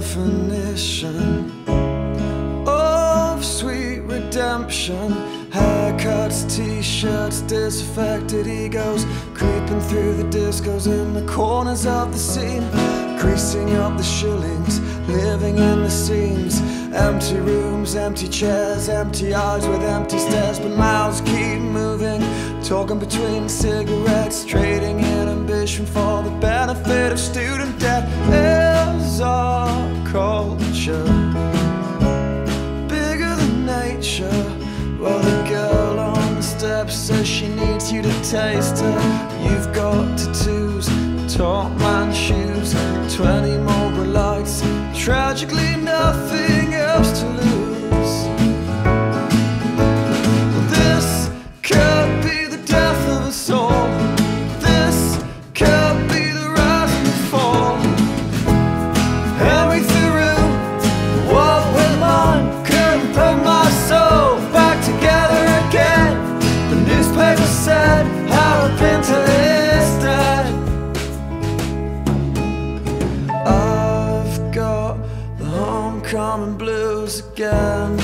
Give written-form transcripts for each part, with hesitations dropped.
definition of sweet redemption. Haircuts, t-shirts, disaffected egos, creeping through the discos in the corners of the scene, greasing up the shillings, living in the seams. Empty rooms, empty chairs, empty eyes with empty stares, but mouths keep moving, talking between cigarettes, trading in ambition for the benefit of student debt. Is our culture bigger than nature? Well, the girl on the steps says she needs you to taste her. You've got tattoos, tall man shoes, 20 more lights, tragically nothing else to lose. This could be the death of us all. This could be the rise and the fall. Halfway through the walk with mine, couldn't put my soul back together again. The newspaper said how I've been to this day. I've got the homecoming blues again.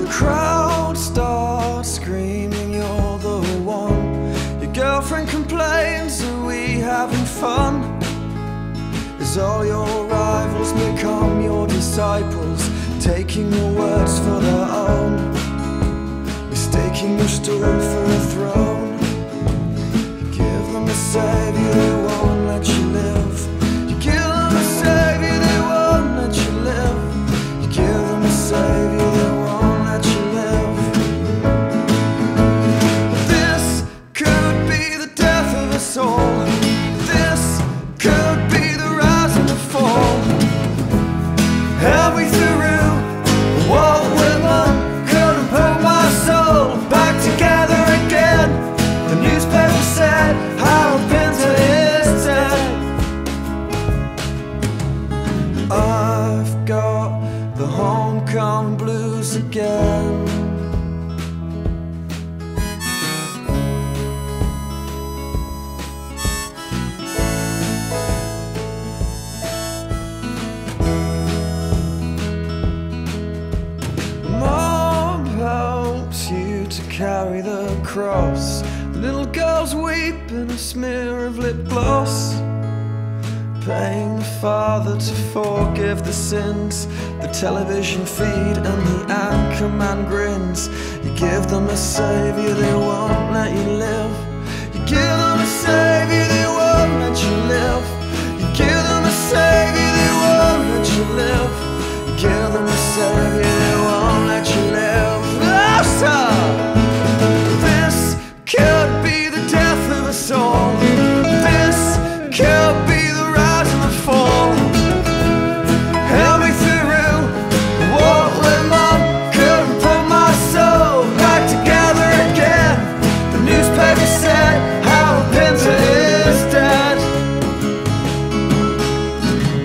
The crowd starts screaming, you're the one. Your girlfriend complains that we having fun. As all your rivals become your disciples, taking your words for their own, mistaking your stool for a throne. You give them a savior, they won't let you live. You give them a savior, they won't let you live. You give them a savior, they won't let you live. This could be the death of us all. This could be the rise and the fall. Halfway through the walk with mine, couldn't put my soul back together again. The newspaper said how I've been to this day. I've got the homecoming blues again. To carry the cross, the little girls weep in a smear of lip gloss, paying the father to forgive the sins. The television feed and the anchorman grins. You give them a savior, they won't let you live. You give them a savior, they won't let you live. You give them a savior, they won't let you live. You give them a savior, they won't let you live. This could be the death of us all. This could be the rise and the fall. Help me through the walk with mine, couldn't put my soul back together again. The newspaper said how a painter is dead.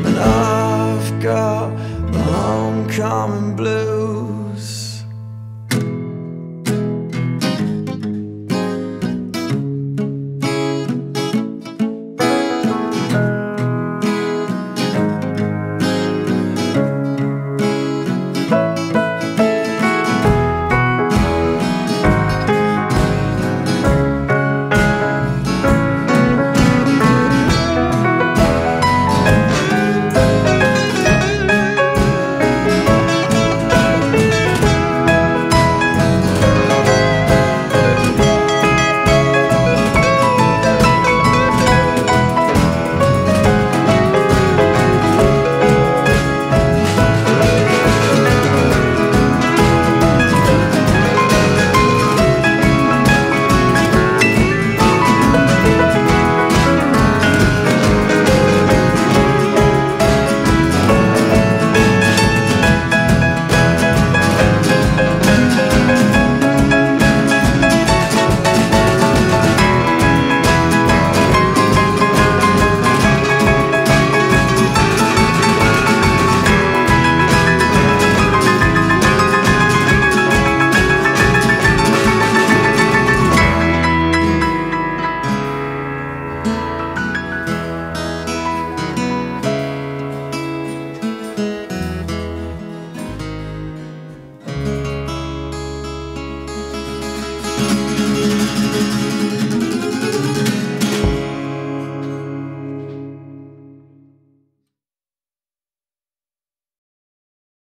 And I've got the homecoming blues.